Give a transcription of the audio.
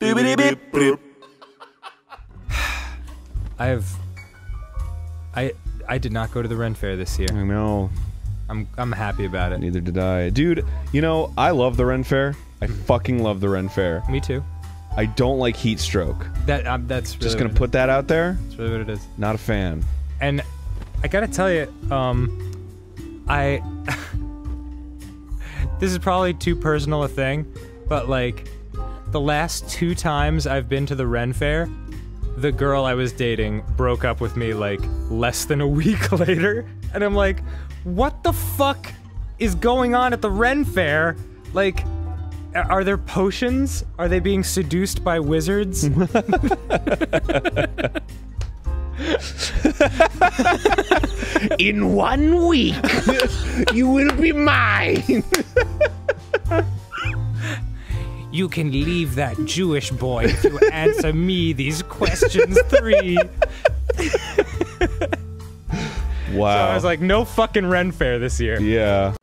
I did not go to the Ren Faire this year. I know. I'm happy about it. Neither did I. Dude, you know, I love the Ren Faire. I fucking love the Ren Faire. Me too. I don't like heat stroke. That's really just gonna put that out there. That's really what it is. Not a fan. And I gotta tell you, this is probably too personal a thing, but like, the last 2 times I've been to the Ren Faire, the girl I was dating broke up with me like less than a week later, and I'm like, what the fuck is going on at the Ren Faire? Like, are there potions? Are they being seduced by wizards? In 1 week, you will be mine. You can leave that Jewish boy if you answer me these questions 3. Wow. So I was like, no fucking Ren Faire this year. Yeah.